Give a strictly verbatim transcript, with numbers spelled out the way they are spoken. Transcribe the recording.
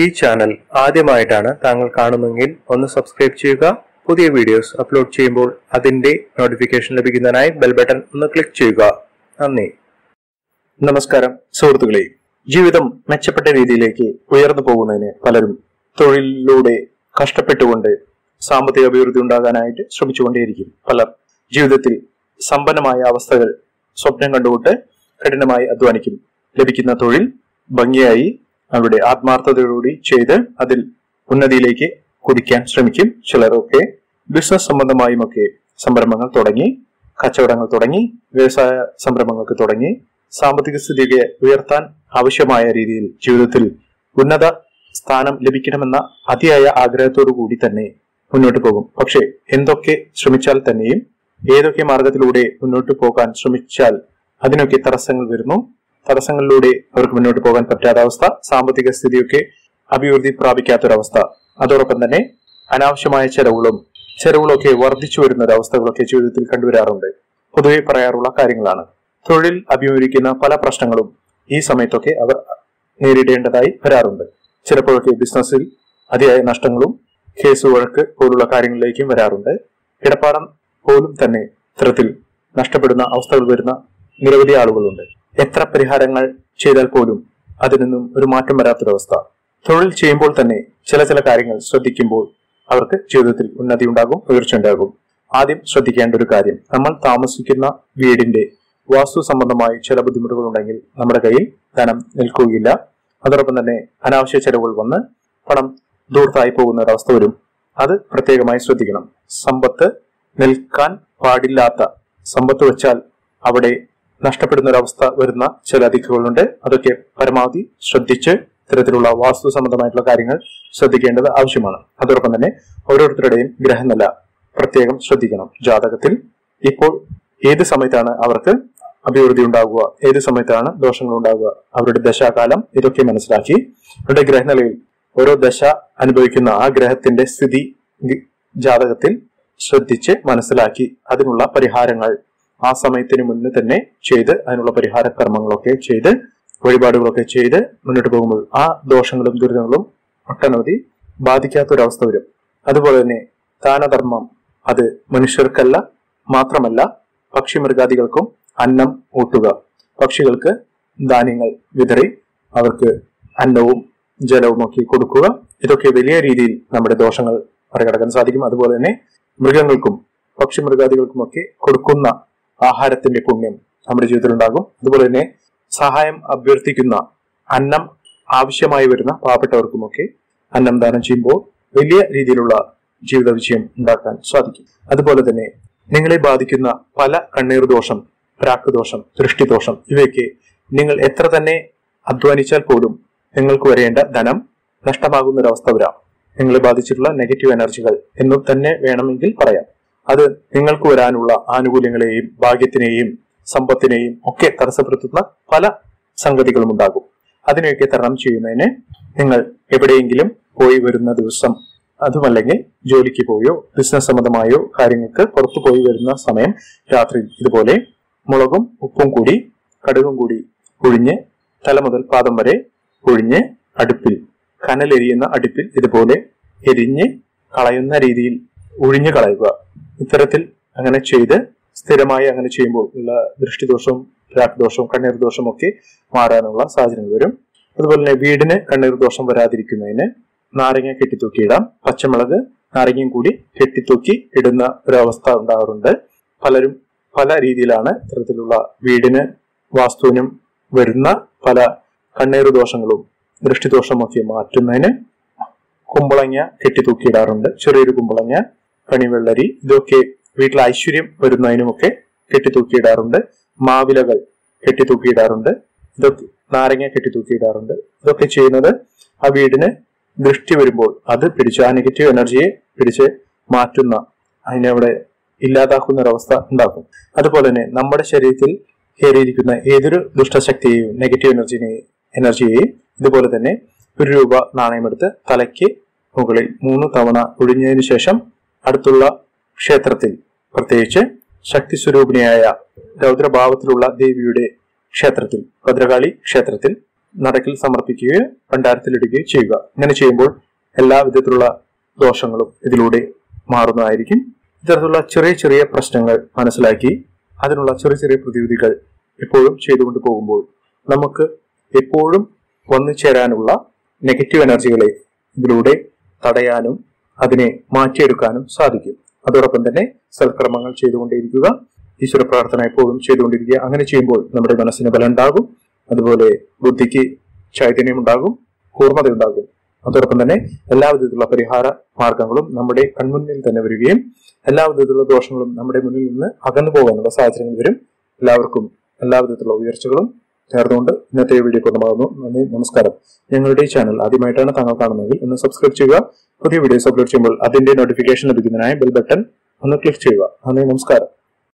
ഈ ചാനൽ ആദ്യമായിട്ടാണ് താങ്കൾ കാണുന്നതെങ്കിൽ ഒന്ന് സബ്സ്ക്രൈബ് ചെയ്യുക. പുതിയ വീഡിയോസ് അപ്ലോഡ് ചെയ്യുമ്പോൾ അതിന്റെ നോട്ടിഫിക്കേഷൻ ലഭിക്കുന്നതിനായി ബെൽ ബട്ടൺ ഒന്ന് ക്ലിക്ക് ചെയ്യുക. നന്ദി. നമസ്കാരം സുഹൃത്തുക്കളെ, ജീവിതം മെച്ചപ്പെട്ട രീതിയിലേക്ക് ഉയർന്നു പോകുന്നതിന് പലരും തൊഴിലിലൂടെ കഷ്ടപ്പെട്ടുകൊണ്ട് സാമ്പത്തിക അഭിവൃദ്ധി ഉണ്ടാകാനായിട്ട് ശ്രമിച്ചുകൊണ്ടേയിരിക്കും. പലർ ജീവിതത്തിൽ സമ്പന്നമായ അവസ്ഥകൾ സ്വപ്നം കണ്ടുകൊണ്ട് കഠിനമായി അധ്വാനിക്കും. ലഭിക്കുന്ന തൊഴിൽ ഭംഗിയായി അവരുടെ ആത്മാർത്ഥതയോടുകൂടി ചെയ്ത് അതിൽ ഉന്നതിയിലേക്ക് കുതിക്കാൻ ശ്രമിക്കും. ചിലരൊക്കെ ബിസിനസ് സംബന്ധമായുമൊക്കെ സംരംഭങ്ങൾ തുടങ്ങി, കച്ചവടങ്ങൾ തുടങ്ങി, വ്യവസായ സംരംഭങ്ങൾക്ക് തുടങ്ങി സാമ്പത്തിക സ്ഥിതിയെ ഉയർത്താൻ ആവശ്യമായ രീതിയിൽ ജീവിതത്തിൽ ഉന്നത സ്ഥാനം ലഭിക്കണമെന്ന അതിയായ ആഗ്രഹത്തോടു കൂടി തന്നെ മുന്നോട്ട് പോകും. പക്ഷെ എന്തൊക്കെ ശ്രമിച്ചാൽ തന്നെയും ഏതൊക്കെ മാർഗത്തിലൂടെ മുന്നോട്ട് പോകാൻ ശ്രമിച്ചാൽ അതിനൊക്കെ തടസ്സങ്ങൾ വരുന്നു. തടസ്സങ്ങളിലൂടെ അവർക്ക് മുന്നോട്ട് പോകാൻ പറ്റാത്ത അവസ്ഥ, സാമ്പത്തിക സ്ഥിതിയൊക്കെ അഭിവൃദ്ധി പ്രാപിക്കാത്തൊരവസ്ഥ, അതോടൊപ്പം തന്നെ അനാവശ്യമായ ചെലവുകളും ചെലവുകളൊക്കെ വർദ്ധിച്ചു വരുന്നൊരവസ്ഥകളൊക്കെ ജീവിതത്തിൽ കണ്ടുവരാറുണ്ട്. പൊതുവെ പറയാറുള്ള കാര്യങ്ങളാണ്. തൊഴിൽ അഭിമുഖീകരിക്കുന്ന പല പ്രശ്നങ്ങളും ഈ സമയത്തൊക്കെ അവർ നേരിടേണ്ടതായി വരാറുണ്ട്. ചിലപ്പോഴൊക്കെ ബിസിനസ്സിൽ അതിയായ നഷ്ടങ്ങളും കേസ് വഴക്ക് പോലുള്ള കാര്യങ്ങളിലേക്കും വരാറുണ്ട്. ഇടപാടം പോലും തന്നെ ഇത്തരത്തിൽ നഷ്ടപ്പെടുന്ന അവസ്ഥകൾ വരുന്ന നിരവധി ആളുകളുണ്ട്. എത്ര പരിഹാരങ്ങൾ ചെയ്താൽ പോലും അതിനൊന്നും ഒരു മാറ്റം വരാത്തൊരവസ്ഥ. തൊഴിൽ ചെയ്യുമ്പോൾ തന്നെ ചില ചില കാര്യങ്ങൾ ശ്രദ്ധിക്കുമ്പോൾ അവർക്ക് ജീവിതത്തിൽ ഉന്നതി ഉണ്ടാകും, ഉയർച്ച ഉണ്ടാകും. ആദ്യം ശ്രദ്ധിക്കേണ്ട ഒരു കാര്യം, നമ്മൾ താമസിക്കുന്ന വീടിന്റെ വാസ്തു സംബന്ധമായി ചില ബുദ്ധിമുട്ടുകൾ ഉണ്ടെങ്കിൽ നമ്മുടെ കയ്യിൽ ധനം നിൽക്കുകയില്ല. അതോടൊപ്പം തന്നെ അനാവശ്യ ചെലവുകൾ വന്ന് പണം ദൂർത്തായി പോകുന്ന ഒരവസ്ഥ വരും. അത് പ്രത്യേകമായി ശ്രദ്ധിക്കണം. സമ്പത്ത് നിൽക്കാൻ പാടില്ലാത്ത സമ്പത്ത് വെച്ചാൽ അവിടെ നഷ്ടപ്പെടുന്ന ഒരവസ്ഥ വരുന്ന ചില ദിക്കുകളുണ്ട്. അതൊക്കെ പരമാവധി ശ്രദ്ധിച്ച് ഇത്തരത്തിലുള്ള വാസ്തു സംബന്ധമായിട്ടുള്ള കാര്യങ്ങൾ ശ്രദ്ധിക്കേണ്ടത് ആവശ്യമാണ്. അതോടൊപ്പം തന്നെ ഓരോരുത്തരുടെയും ഗ്രഹനില പ്രത്യേകം ശ്രദ്ധിക്കണം. ജാതകത്തിൽ ഇപ്പോൾ ഏത് സമയത്താണ് അവർക്ക് അഭിവൃദ്ധി ഉണ്ടാകുക, ഏത് സമയത്താണ് ദോഷങ്ങൾ ഉണ്ടാകുക, അവരുടെ ദശാകാലം ഇതൊക്കെ മനസ്സിലാക്കി അവരുടെ ഗ്രഹനിലയിൽ ഓരോ ദശ അനുഭവിക്കുന്ന ആ ഗ്രഹത്തിന്റെ സ്ഥിതി ജാതകത്തിൽ ശ്രദ്ധിച്ച് മനസ്സിലാക്കി അതിനുള്ള പരിഹാരങ്ങൾ ആ സമയത്തിന് മുന്നേ തന്നെ ചെയ്ത് അതിനുള്ള പരിഹാര കർമ്മങ്ങളൊക്കെ ചെയ്ത് വഴിപാടുകളൊക്കെ ചെയ്ത് മുന്നോട്ട് പോകുമ്പോൾ ആ ദോഷങ്ങളും ദുരിതങ്ങളും ഒട്ടനവധി ബാധിക്കാത്തൊരവസ്ഥ വരും. അതുപോലെ തന്നെ ദാനധർമ്മം, അത് മനുഷ്യർക്കല്ല മാത്രമല്ല പക്ഷി മൃഗാദികൾക്കും അന്നം ഊട്ടുക. പക്ഷികൾക്ക് ധാന്യങ്ങൾ വിതറി അവർക്ക് അന്നവും ജലവും ഒക്കെ കൊടുക്കുക. ഇതൊക്കെ വലിയ രീതിയിൽ നമ്മുടെ ദോഷങ്ങൾ മറികടക്കാൻ സാധിക്കും. അതുപോലെ തന്നെ മൃഗങ്ങൾക്കും പക്ഷി മൃഗാദികൾക്കുമൊക്കെ കൊടുക്കുന്ന ആഹാരത്തിന്റെ പുണ്യം നമ്മുടെ ജീവിതത്തിൽ ഉണ്ടാകും. അതുപോലെ തന്നെ സഹായം അഭ്യർത്ഥിക്കുന്ന, അന്നം ആവശ്യമായി വരുന്ന പാവപ്പെട്ടവർക്കുമൊക്കെ അന്നം ദാനം ചെയ്യുമ്പോൾ വലിയ രീതിയിലുള്ള ജീവിത വിജയം ഉണ്ടാക്കാൻ സാധിക്കും. അതുപോലെ തന്നെ നിങ്ങളെ ബാധിക്കുന്ന പല കണ്ണീർ ദോഷം, പ്രാക്തദോഷം, ദൃഷ്ടിദോഷം, ഇവയൊക്കെ നിങ്ങൾ എത്ര തന്നെ അധ്വാനിച്ചാൽ പോലും നിങ്ങൾക്ക് വരേണ്ട ധനം നഷ്ടമാകുന്നൊരവസ്ഥ വരാം. നിങ്ങളെ ബാധിച്ചിട്ടുള്ള നെഗറ്റീവ് എനർജികൾ എന്നും തന്നെ വേണമെങ്കിൽ പറയാം. അത് നിങ്ങൾക്ക് വരാനുള്ള ആനുകൂല്യങ്ങളെയും ഭാഗ്യത്തിനെയും സമ്പത്തിനെയും ഒക്കെ തടസ്സപ്പെടുത്തുന്ന പല സംഗതികളും ഉണ്ടാകും. അതിനെയൊക്കെ തരണം ചെയ്യുന്നതിന് നിങ്ങൾ എവിടെയെങ്കിലും പോയി വരുന്ന ദിവസം, അതുമല്ലെങ്കിൽ ജോലിക്ക് പോയോ ബിസിനസ് സംബന്ധമായോ കാര്യങ്ങൾക്ക് പുറത്തു പോയി വരുന്ന സമയം രാത്രി ഇതുപോലെ മുളകും ഉപ്പും കൂടി കടുകും കൂടി ഒഴിഞ്ഞ് തല മുതൽ പാദം വരെ ഒഴിഞ്ഞ് അടുപ്പിൽ, കനലെരിയുന്ന അടുപ്പിൽ ഇതുപോലെ എരിഞ്ഞ് കളയുന്ന രീതിയിൽ ഒഴിഞ്ഞു കളയുക. ഇത്തരത്തിൽ അങ്ങനെ ചെയ്ത് സ്ഥിരമായി അങ്ങനെ ചെയ്യുമ്പോൾ ഉള്ള ദൃഷ്ടിദോഷവും രാഗദോഷവും കണ്ണീർ ദോഷവും ഒക്കെ മാറാനുള്ള സാഹചര്യങ്ങൾ വരും. അതുപോലെ തന്നെ വീടിന് കണ്ണീർ ദോഷം വരാതിരിക്കുന്നതിന് നാരങ്ങ കെട്ടിത്തൂക്കിയിടാം. പച്ചമുളക് നാരങ്ങയും കൂടി കെട്ടിത്തൂക്കി ഇടുന്ന ഒരവസ്ഥ ഉണ്ടാകാറുണ്ട്. പലരും പല രീതിയിലാണ് ഇത്തരത്തിലുള്ള വീടിന് വാസ്തുവിനും വരുന്ന പല കണ്ണീർ ദോഷങ്ങളും ദൃഷ്ടിദോഷമൊക്കെ മാറ്റുന്നതിന് കുമ്പളങ്ങ കെട്ടിത്തൂക്കിയിടാറുണ്ട്. ചെറിയൊരു കുമ്പളങ്ങ, കണിവെള്ളരി, ഇതൊക്കെ വീട്ടിൽ ഐശ്വര്യം വരുന്നതിനുമൊക്കെ കെട്ടിത്തൂക്കിയിടാറുണ്ട്. മാവിലകൾ കെട്ടിത്തൂക്കിയിടാറുണ്ട്. ഇതൊക്കെ നാരങ്ങ കെട്ടിത്തൂക്കിയിടാറുണ്ട്. ഇതൊക്കെ ചെയ്യുന്നത് ആ വീടിന് ദൃഷ്ടി വരുമ്പോൾ അത് പിടിച്ച് ആ നെഗറ്റീവ് എനർജിയെ പിടിച്ച് മാറ്റുന്ന, അതിനവിടെ ഇല്ലാതാക്കുന്ന ഒരവസ്ഥ ഉണ്ടാക്കും. അതുപോലെ തന്നെ നമ്മുടെ ശരീരത്തിൽ കയറിയിരിക്കുന്ന ഏതൊരു ദുഷ്ടശക്തിയെയും നെഗറ്റീവ് എനർജിയെയും എനർജിയെയും ഇതുപോലെ തന്നെ ഒരു രൂപ നാണയമെടുത്ത് തലയ്ക്ക് മുകളിൽ മൂന്ന് തവണ ഒഴിഞ്ഞതിനു ശേഷം അടുത്തുള്ള ക്ഷേത്രത്തിൽ, പ്രത്യേകിച്ച് ശക്തി സ്വരൂപിണിയായ രൗദ്രഭാവത്തിലുള്ള ദേവിയുടെ ക്ഷേത്രത്തിൽ, ഭദ്രകാളി ക്ഷേത്രത്തിൽ നടക്കിൽ സമർപ്പിക്കുകയോ ഭണ്ഡാരത്തിലിടുകയോ ചെയ്യുക. ഇങ്ങനെ ചെയ്യുമ്പോൾ എല്ലാ വിധത്തിലുള്ള ദോഷങ്ങളും ഇതിലൂടെ മാറുന്നതായിരിക്കും. ഇത്തരത്തിലുള്ള ചെറിയ ചെറിയ പ്രശ്നങ്ങൾ മനസ്സിലാക്കി അതിനുള്ള ചെറിയ ചെറിയ പ്രതിവിധികൾ എപ്പോഴും ചെയ്തുകൊണ്ട് പോകുമ്പോൾ നമുക്ക് എപ്പോഴും വന്നു ചേരാനുള്ള നെഗറ്റീവ് എനർജികളെ ഇതിലൂടെ തടയാനും അതിനെ മാറ്റിയെടുക്കാനും സാധിക്കും. അതോടൊപ്പം തന്നെ സൽക്രമങ്ങൾ ചെയ്തുകൊണ്ടേയിരിക്കുക, ഈശ്വര പ്രാർത്ഥന എപ്പോഴും ചെയ്തുകൊണ്ടിരിക്കുക. അങ്ങനെ ചെയ്യുമ്പോൾ നമ്മുടെ മനസ്സിന് ബലം ഉണ്ടാകും, അതുപോലെ ബുദ്ധിക്ക് ചൈതന്യം ഉണ്ടാകും, കൂർമ്മത ഉണ്ടാകും. അതോടൊപ്പം തന്നെ എല്ലാ വിധത്തിലുള്ള പരിഹാര മാർഗങ്ങളും നമ്മുടെ കൺമുന്നിൽ തന്നെ വരികയും എല്ലാ വിധത്തിലുള്ള ദോഷങ്ങളും നമ്മുടെ മുന്നിൽ നിന്ന് അകന്നു പോകാനുള്ള സാഹചര്യങ്ങൾ വരും. എല്ലാവർക്കും എല്ലാ വിധത്തിലുള്ള ഉയർച്ചകളും ചേർന്നുകൊണ്ട് ഇന്നത്തെ വീഡിയോ പൂർണ്ണമാകുന്നു. നന്ദി, നമസ്കാരം. ഞങ്ങളുടെ ഈ ചാനൽ ആദ്യമായിട്ടാണ് താങ്കൾ കാണുന്നതെങ്കിൽ ഒന്ന് സബ്സ്ക്രൈബ് ചെയ്യുക. പുതിയ വീഡിയോസ് അപ്ലോഡ് ചെയ്യുമ്പോൾ അതിന്റെ നോട്ടിഫിക്കേഷൻ ലഭിക്കുന്നതിനായി ബെൽ ബട്ടൺ ഒന്ന് ക്ലിക്ക് ചെയ്യുക. നന്ദി, നമസ്കാരം.